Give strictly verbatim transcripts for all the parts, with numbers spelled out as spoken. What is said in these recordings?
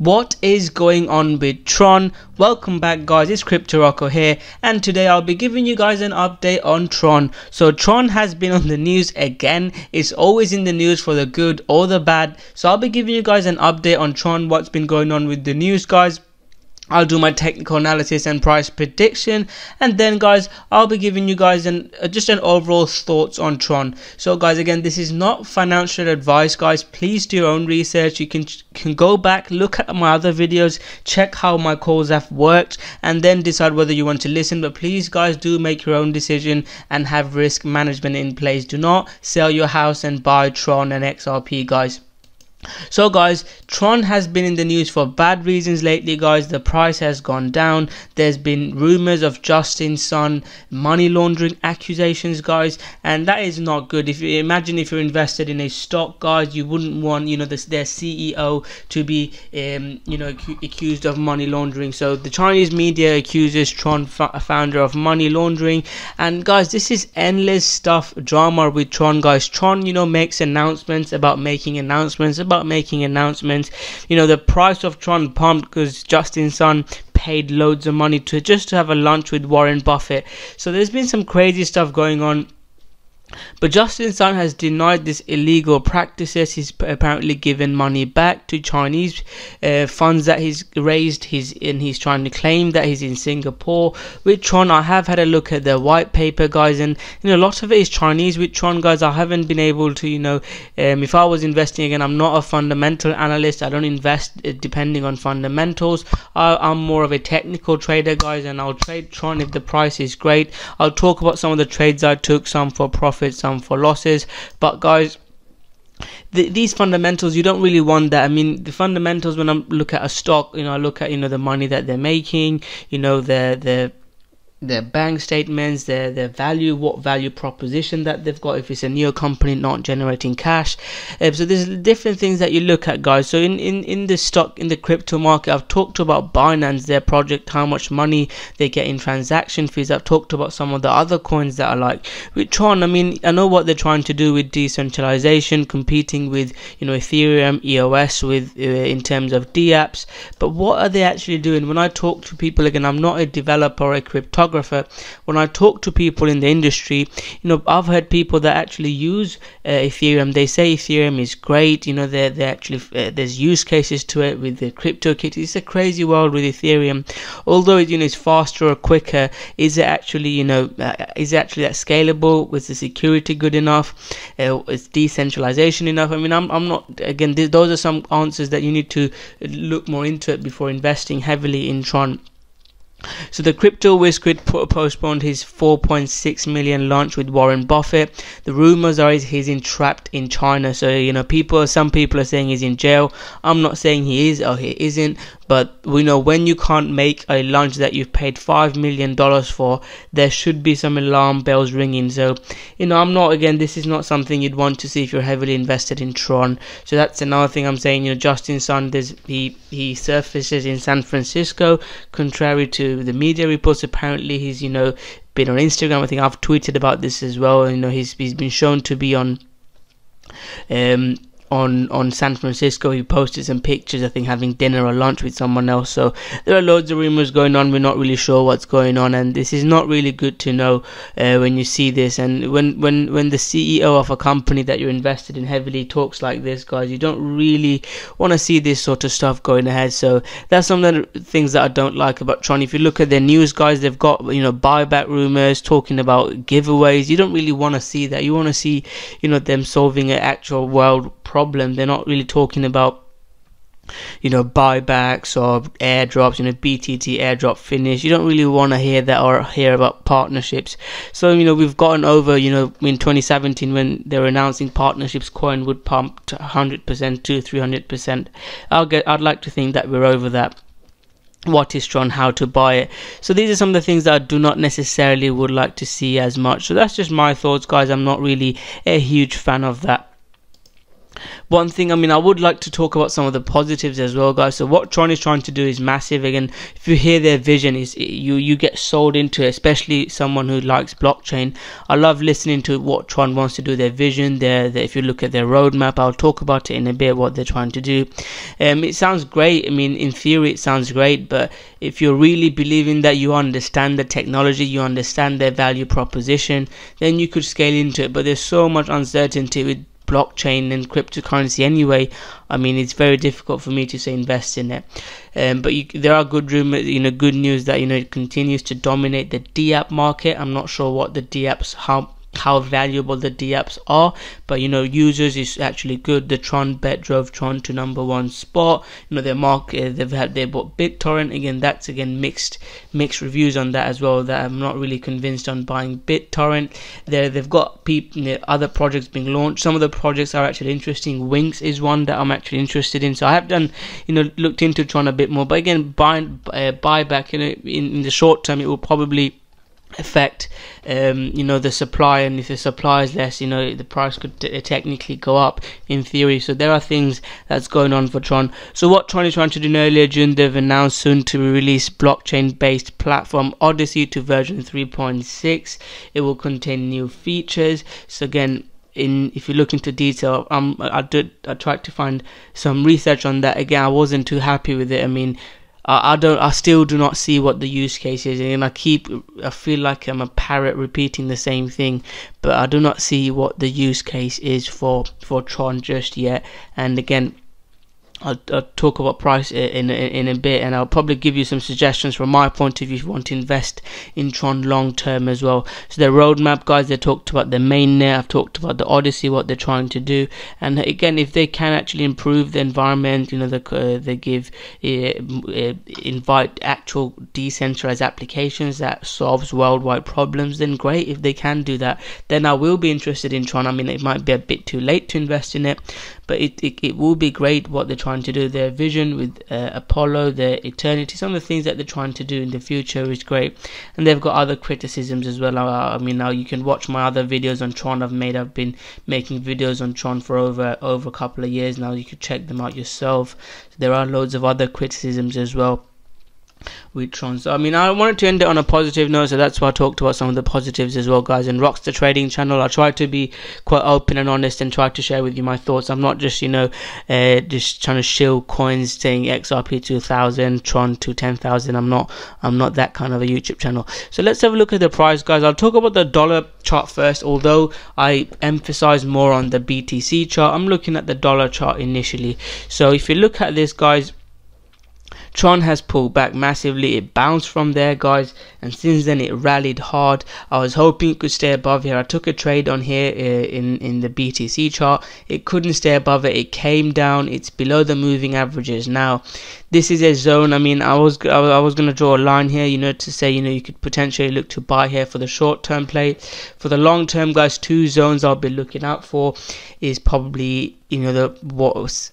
What is going on with Tron? Welcome back guys, it's Cryptorocko here, and today I'll be giving you guys an update on Tron. So Tron has been on the news again. It's always in the news for the good or the bad. So I'll be giving you guys an update on Tron, what's been going on with the news guys. I'll do my technical analysis and price prediction, and then guys I'll be giving you guys an uh, just an overall thoughts on Tron. So guys, again, this is not financial advice guys, please do your own research. You can can go back, look at my other videos, check how my calls have worked, and then decide whether you want to listen. But please guys, do make your own decision and have risk management in place. Do not sell your house and buy Tron and X R P guys. So guys, Tron has been in the news for bad reasons lately guys. The price has gone down. There's been rumors of Justin Sun money laundering accusations guys, and that is not good. If you imagine, if you're invested in a stock guys, you wouldn't want, you know, this, their C E O to be um, you know, accused of money laundering. So the Chinese media accuses Tron founder of money laundering, and guys, this is endless stuff, drama with Tron guys. Tron, you know, makes announcements about making announcements about About making announcements. You know, the price of Tron pumped because Justin Sun paid loads of money to just to have a lunch with Warren Buffett. So there's been some crazy stuff going on. But Justin Sun has denied this illegal practices. He's apparently given money back to Chinese uh, funds that he's raised. He's and he's trying to claim that he's in Singapore with Tron. I have had a look at their white paper, guys, and you know, a lot of it is Chinese with Tron, guys. I haven't been able to, you know, um, if I was investing again, I'm not a fundamental analyst. I don't invest depending on fundamentals. I, I'm more of a technical trader, guys, and I'll trade Tron if the price is great. I'll talk about some of the trades I took, some for profit, some for losses. But guys, th these fundamentals, you don't really want that. I mean, the fundamentals, when I look at a stock, you know, I look at, you know, the money that they're making, you know, their their their bank statements, their their value, what value proposition that they've got, if it's a neo company not generating cash. Um, so there's different things that you look at guys. So in in in the stock, in the crypto market, I've talked about Binance, their project, how much money they get in transaction fees. I've talked about some of the other coins that I like. With Tron, I mean, I know what they're trying to do with decentralization, competing with, you know, Ethereum, E O S with uh, in terms of DApps. But what are they actually doing? When I talk to people, again, I'm not a developer or a cryptographer. When I talk to people in the industry, you know, I've heard people that actually use uh, Ethereum. They say Ethereum is great. You know, they're, they're actually uh, there's use cases to it with the CryptoKitties. It's a crazy world with Ethereum. Although it, you know, is faster or quicker, is it actually, you know, uh, is it actually that scalable? Was the security good enough? Uh, is decentralization enough? I mean, I'm I'm not, again, th those are some answers that you need to look more into it before investing heavily in Tron. So the crypto wizard postponed his four point six million launch with Warren Buffett. The rumors are he's entrapped in China. So, you know, people, some people are saying he's in jail. I'm not saying he is or he isn't, but we know when you can't make a launch that you've paid five million dollars for, there should be some alarm bells ringing. So, you know, I'm not, again, this is not something you'd want to see if you're heavily invested in Tron. So that's another thing I'm saying. You know, Justin Sun, he, he surfaces in San Francisco, contrary to the media reports. Apparently he's, you know, been on Instagram. I think I've tweeted about this as well. You know, he's he's been shown to be on um on on San Francisco. He posted some pictures, I think, having dinner or lunch with someone else. So there are loads of rumors going on. We're not really sure what's going on, and this is not really good to know uh, when you see this. And when when when the C E O of a company that you're invested in heavily talks like this, guys, you don't really want to see this sort of stuff going ahead. So that's some of the things that I don't like about Tron. If you look at their news guys, they've got, you know, buyback rumors, talking about giveaways. You don't really want to see that. You want to see, you know, them solving an actual world problem. They're not really talking about, you know, buybacks or airdrops, you know, B T T airdrop finish. You don't really want to hear that or hear about partnerships. So, you know, we've gotten over, you know, in twenty seventeen when they were announcing partnerships, coin would pump one hundred percent to three hundred percent. I'll get, I'd like to think that we're over that. What is Tron, how to buy it? So these are some of the things that I do not necessarily would like to see as much. So that's just my thoughts, guys. I'm not really a huge fan of that. One thing, I mean, I would like to talk about some of the positives as well, guys. So what Tron is trying to do is massive. Again, if you hear their vision, is you you get sold into it, especially someone who likes blockchain. I love listening to what Tron wants to do, their vision, their, their if you look at their roadmap. I'll talk about it in a bit, what they're trying to do. Um, it sounds great. I mean, in theory, it sounds great, but if you're really believing that you understand the technology, you understand their value proposition, then you could scale into it. But there's so much uncertainty with blockchain and cryptocurrency anyway. I mean, it's very difficult for me to say invest in it. Um, but you, there are good rumors, you know, good news that, you know, it continues to dominate the DApp market. I'm not sure what the DApps, how how valuable the DApps are, but you know, users is actually good. The Tron bet drove Tron to number one spot. You know, their market, they've had, they bought BitTorrent. Again, that's again mixed mixed reviews on that as well, that I'm not really convinced on buying BitTorrent. There, they've got people, you know, other projects being launched. Some of the projects are actually interesting. Winx is one that I'm actually interested in. So I have done, you know, looked into Tron a bit more. But again, buy uh, buyback, you know, in, in the short term, it will probably affect um you know, the supply, and if the supply is less, you know, the price could t technically go up in theory. So there are things that's going on for Tron. So what Tron is trying to do, in earlier June they've announced soon to release blockchain based platform Odyssey to version three point six. It will contain new features. So again, in if you look into detail, um i did i tried to find some research on that. Again, I wasn't too happy with it. I mean, I don't. I still do not see what the use case is, and I keep. I feel like I'm a parrot repeating the same thing, but I do not see what the use case is for for Tron just yet. And again, I'll, I'll talk about price in, in in a bit, and I'll probably give you some suggestions from my point of view if you want to invest in Tron long term as well. So their roadmap, guys, they talked about the mainnet. I've talked about the Odyssey, what they're trying to do, and again, if they can actually improve the environment, you know, they uh, they give uh, uh, invite actual decentralized applications that solves worldwide problems, then great. If they can do that, then I will be interested in Tron. I mean, it might be a bit too late to invest in it, but it it, it will be great what they're trying to do. Their vision with uh, Apollo, their eternity, some of the things that they're trying to do in the future is great. And they've got other criticisms as well. I mean, now you can watch my other videos on Tron I've made. I've been making videos on Tron for over over a couple of years now. You could check them out yourself. There are loads of other criticisms as well with Tron. So I mean, I wanted to end it on a positive note, so that's why I talked about some of the positives as well, guys. And Rock's the trading channel. I try to be quite open and honest and try to share with you my thoughts. I'm not just, you know, uh, just trying to shill coins saying X R P to one thousand, Tron to ten thousand. I'm not I'm not that kind of a YouTube channel. So let's have a look at the price, guys. I'll talk about the dollar chart first, although I emphasize more on the B T C chart. I'm looking at the dollar chart initially. So if you look at this, guys, Tron has pulled back massively. It bounced from there, guys, and since then it rallied hard. I was hoping it could stay above here. I took a trade on here in in the B T C chart. It couldn't stay above it. It came down. It's below the moving averages now. This is a zone. I mean, I was I was going to draw a line here, you know, to say, you know, you could potentially look to buy here for the short term play. For the long term, guys, two zones I'll be looking out for is probably, you know, the what was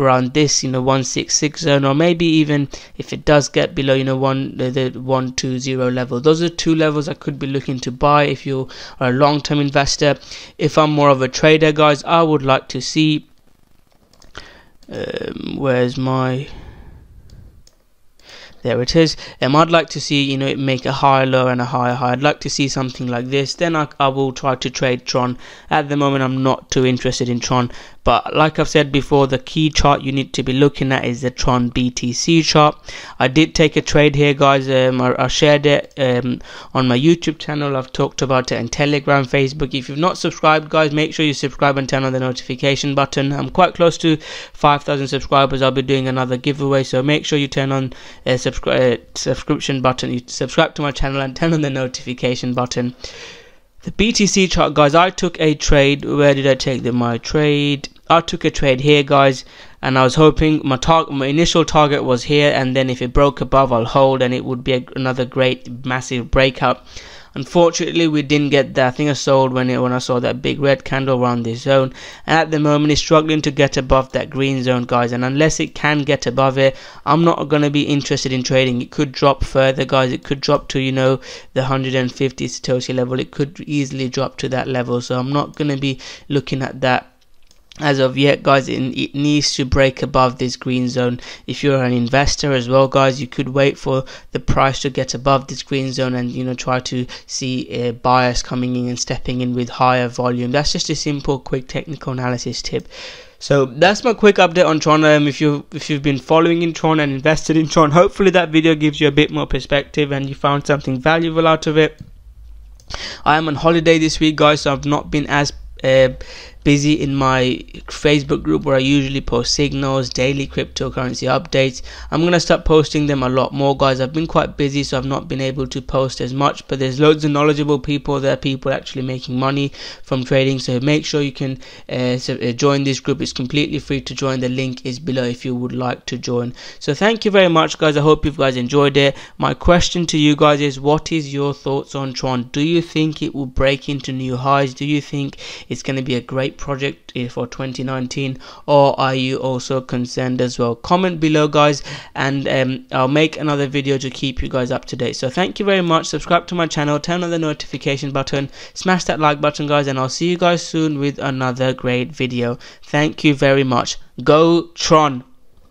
around this, you know, one sixty-six zone, or maybe even if it does get below, you know, one the, the one twenty level. Those are two levels I could be looking to buy if you are a long-term investor. If I'm more of a trader, guys, I would like to see um, where's my there it is. Um, I'd like to see, you know, it make a higher low and a higher high. I'd like to see something like this. Then I, I will try to trade Tron. At the moment, I'm not too interested in Tron. But like I've said before, the key chart you need to be looking at is the Tron B T C chart. I did take a trade here, guys. Um, I, I shared it um, on my YouTube channel. I've talked about it on Telegram, Facebook. If you've not subscribed, guys, make sure you subscribe and turn on the notification button. I'm quite close to five thousand subscribers. I'll be doing another giveaway, so make sure you turn on uh, subscribe. Uh, subscription button. You subscribe to my channel and turn on the notification button. The B T C chart, guys, I took a trade. Where did I take the, my trade? I took a trade here, guys, and I was hoping my target, my initial target was here, and then if it broke above, I'll hold, and it would be a, another great massive breakout. Unfortunately, we didn't get that. I think I sold when it, when I saw that big red candle around this zone, and at the moment it's struggling to get above that green zone, guys, and unless it can get above it, I'm not going to be interested in trading. It could drop further, guys. It could drop to, you know, the one hundred fifty Satoshi level. It could easily drop to that level, so I'm not going to be looking at that as of yet, guys. It, it needs to break above this green zone. If you're an investor as well, guys, you could wait for the price to get above this green zone and, you know, try to see a buyers coming in and stepping in with higher volume. That's just a simple, quick technical analysis tip. So that's my quick update on Tron. Um, if you if you've been following in Tron and invested in Tron, hopefully that video gives you a bit more perspective and you found something valuable out of it. I am on holiday this week, guys, so I've not been as Uh, busy in my Facebook group where I usually post signals, daily cryptocurrency updates. I'm gonna start posting them a lot more, guys. I've been quite busy, so I've not been able to post as much, but there's loads of knowledgeable people there, people actually making money from trading. So make sure you can uh, so, uh, join this group. It's completely free to join. The link is below if you would like to join. So thank you very much, guys. I hope you guys enjoyed it. My question to you guys is, what is your thoughts on Tron? Do you think it will break into new highs? Do you think it's going to be a great project for twenty nineteen, or are you also concerned as well? Comment below, guys, and um, I'll make another video to keep you guys up to date. So thank you very much. Subscribe to my channel, turn on the notification button, smash that like button, guys, and I'll see you guys soon with another great video. Thank you very much. Go Tron.